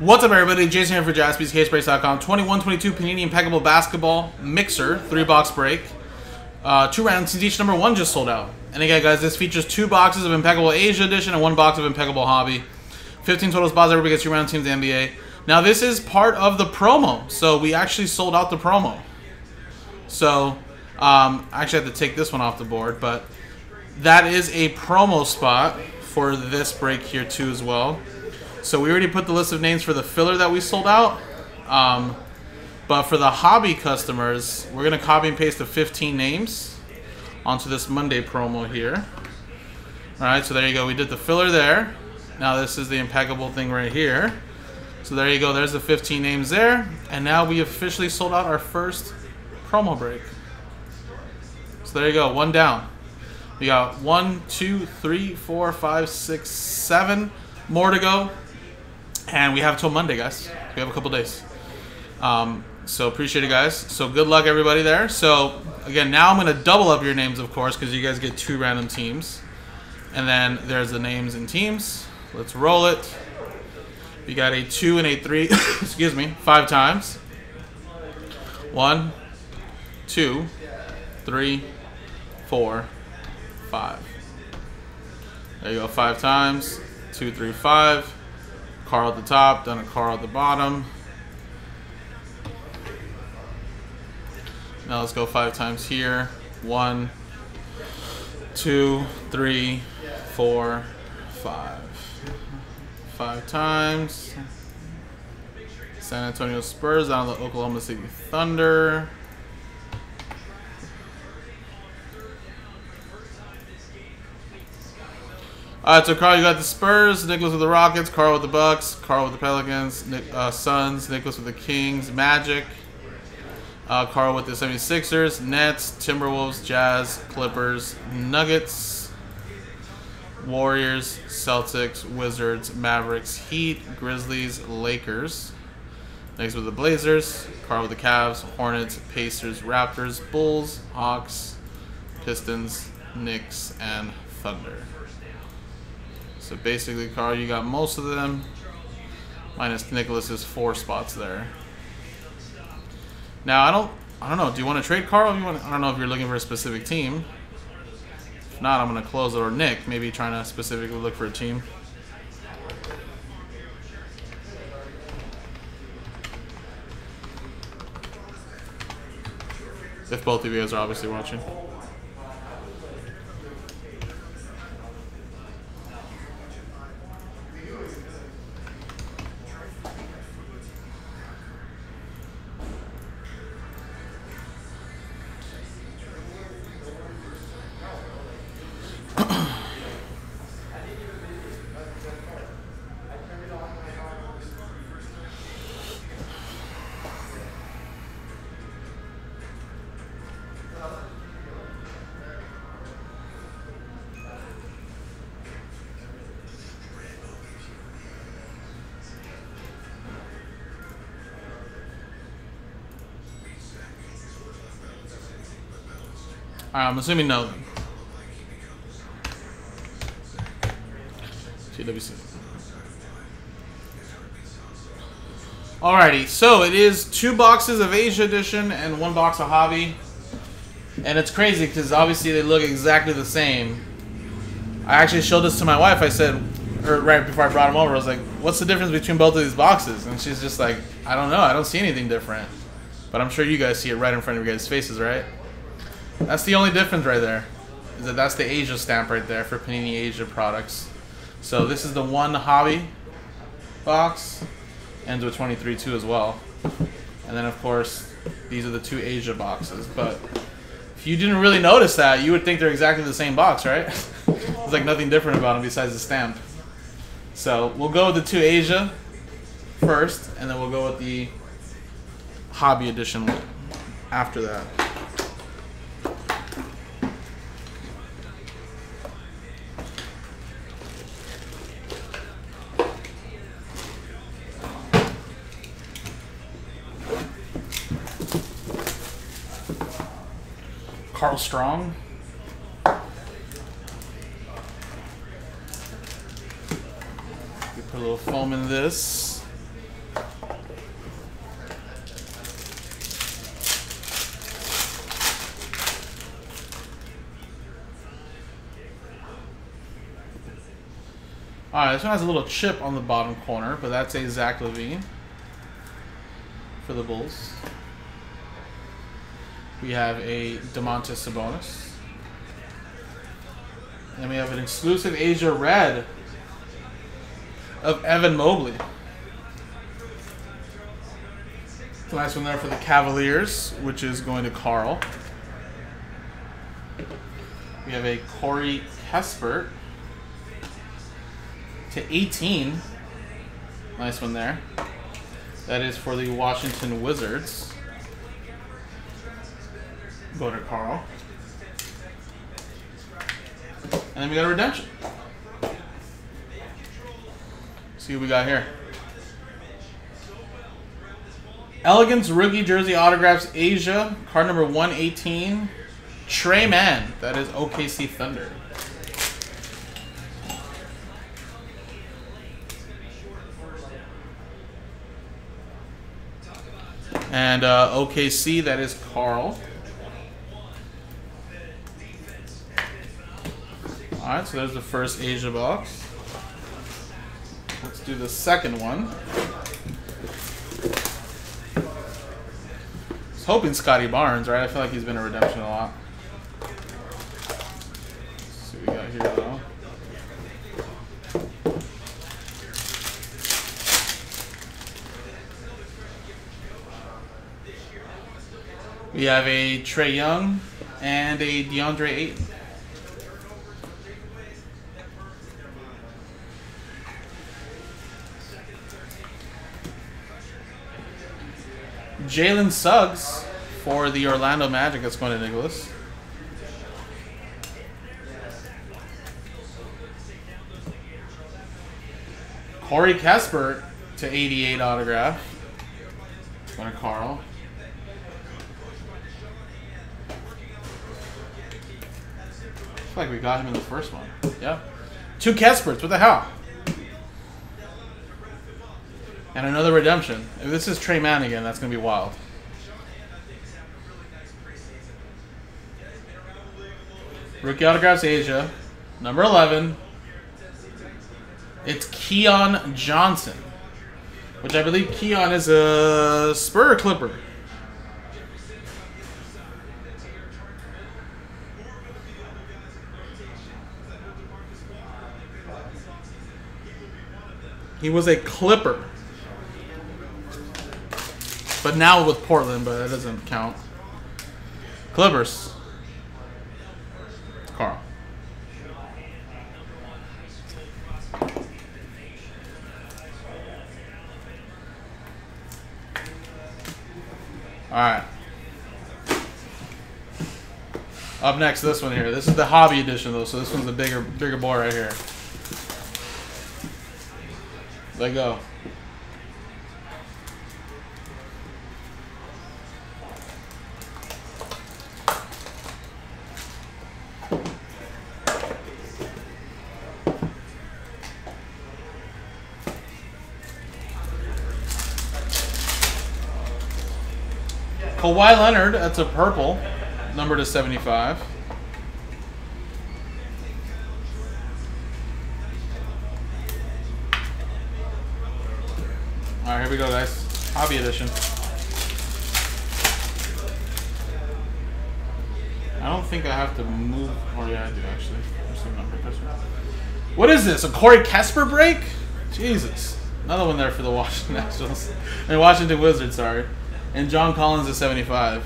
What's up, everybody? Jason here for Jaspies, casebreaks.com. 21-22 Panini Impeccable Basketball Mixer, 3-box break. 2 rounds since each number 1 just sold out. And again, guys, this features 2 boxes of Impeccable Asia Edition and 1 box of Impeccable Hobby. 15 total spots, everybody gets 2 round teams in the NBA. Now, this is part of the promo, so we actually sold out the promo. So, I actually have to take this one off the board, but that is a promo spot for this break here, too, as well. So we already put the list of names for the filler that we sold out. But for the hobby customers, we're going to copy and paste the 15 names onto this Monday promo here. All right, so there you go. We did the filler there. Now this is the Impeccable thing right here. So there you go. There's the 15 names there. And now we officially sold out our first promo break. So there you go. 1 down. We got 1, 2, 3, 4, 5, 6, 7 more to go. And we have till Monday, guys. We have a couple days. So appreciate it, guys. So good luck, everybody, there. So, again, now I'm going to double up your names, of course, because you guys get 2 random teams. And then there's the names and teams. Let's roll it. We got a 2 and a 3. Excuse me. 5 times. 1, 2, 3, 4, 5. There you go. 5 times. 2, 3, 5. Carl at the top, then a Carl at the bottom. Now let's go 5 times here. 1, 2, 3, 4, 5. 5 times. San Antonio Spurs down to the Oklahoma City Thunder. Alright, so Carl, you got the Spurs, Nicholas with the Rockets, Carl with the Bucks, Carl with the Pelicans, Suns, Nicholas with the Kings, Magic, Carl with the 76ers, Nets, Timberwolves, Jazz, Clippers, Nuggets, Warriors, Celtics, Wizards, Mavericks, Heat, Grizzlies, Lakers, Nicholas with the Blazers, Carl with the Cavs, Hornets, Pacers, Raptors, Bulls, Hawks, Pistons, Knicks, and Thunder. So basically, Carl, you got most of them, minus Nicholas's 4 spots there. Now I don't know. Do you want to trade Carl? I don't know if you're looking for a specific team. If not, I'm gonna close it. Or Nick, maybe trying to specifically look for a team. If both of you guys are obviously watching. Alright, I'm assuming no. TWC. Alrighty, so it is 2 boxes of Asia Edition and 1 box of Hobby. And it's crazy because obviously they look exactly the same. I actually showed this to my wife. I said, or right before I brought them over, I was like, what's the difference between both of these boxes? And she's just like, I don't know. I don't see anything different. But I'm sure you guys see it right in front of your guys' faces, right? That's the only difference right there, is that that's the Asia stamp right there for Panini Asia products. So this is the 1 Hobby box, ends with 23-2 as well. And then, of course, these are the 2 Asia boxes. But if you didn't really notice that, you would think they're exactly the same box, right? There's like nothing different about them besides the stamp. So we'll go with the 2 Asia first, and then we'll go with the Hobby Edition after that. Carl Strong. You put a little foam in this. All right, this one has a little chip on the bottom corner, but that's a Zach Levine for the Bulls. We have a DeMontis Sabonis. And we have an exclusive Asia Red of Evan Mobley. It's a nice one there for the Cavaliers, which is going to Carl. We have a Corey Kispert to 18. Nice one there. That is for the Washington Wizards. Go to Carl. And then we got a redemption. See what we got here. Elegance rookie jersey autographs Asia. Card number 118. Trey Mann. That is OKC Thunder. And OKC, that is Carl. All right, so there's the first Asia box. Let's do the second one. I was hoping Scotty Barnes, right? I feel like he's been a redemption a lot. Let's see what we got here, though. We have a Trae Young and a DeAndre Ayton. Jalen Suggs for the Orlando Magic. That's going to Nicholas. Corey Kispert to 88 autograph. It's going to Carl. I feel like we got him in the first one. Yeah. Two Kisperts. What the hell? And another redemption. If this is Trey Mann again, that's going to be wild. Rookie autographs Asia. Number 11. It's Keon Johnson. Which I believe Keon is a Spur Clipper. He was a Clipper. But now with Portland, but that doesn't count. Clippers. Carl. Alright. Up next, this one here. This is the hobby edition, though, so this one's the bigger boy right here. Let go. Kawhi Leonard, that's a purple, number to 75. All right, here we go, guys. Hobby edition. I don't think I have to move. Oh, yeah, I do, actually. What is this, a Corey Kispert break? Jesus. Another one there for the Washington Nationals. I mean, Washington Wizards, sorry. And John Collins is 75.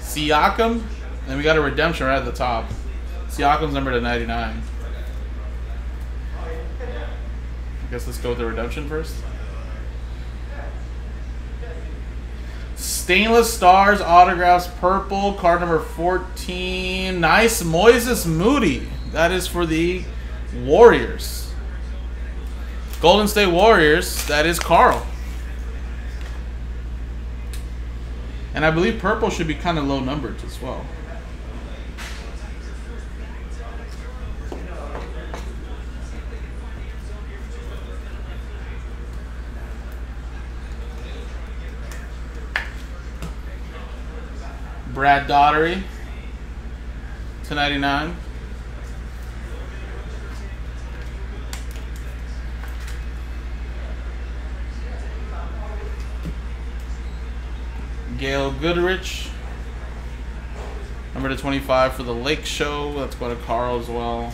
Siakam. And we got a redemption right at the top. Siakam's number to 99. I guess let's go with the redemption first. Stainless Stars autographs purple. Card number 14. Nice. Moises Moody. That is for the Warriors. Golden State Warriors, that is Carl. And I believe purple should be kind of low numbered as well. Brad Dottery to 99. Gail Goodrich. Number /25 for the Lake Show. That's going to Carl as well.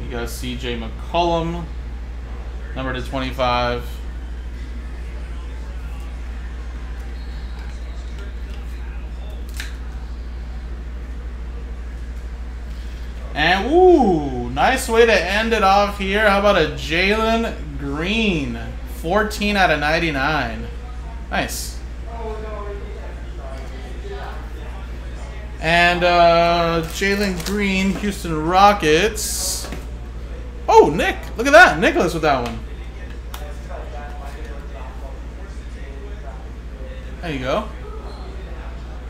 You got CJ McCollum. Number /25. And, ooh, nice way to end it off here. How about a Jalen Green? 14/99. Nice. And Jalen Green, Houston Rockets. Oh, Nick. Look at that. Nicholas with that one. There you go.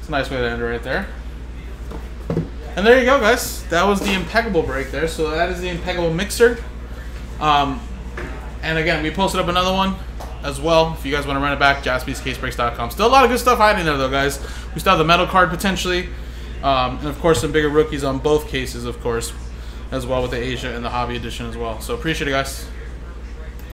It's a nice way to end it right there. And there you go, guys. That was the Impeccable break there. So that is the Impeccable mixer. And again, we posted up another one as well. If you guys want to run it back, JaspysCaseBreaks.com. Still a lot of good stuff hiding there, though, guys. We still have the metal card, potentially. And, of course, some bigger rookies on both cases, of course, as well with the Asia and the Hobby edition as well. So appreciate it, guys.